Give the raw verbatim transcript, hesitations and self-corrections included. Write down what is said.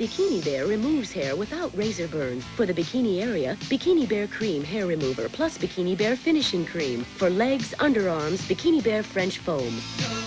Bikini Bare removes hair without razor burn. For the bikini area, Bikini Bare Cream Hair Remover plus Bikini Bare Finishing Cream. For legs, underarms, Bikini Bare French Foam.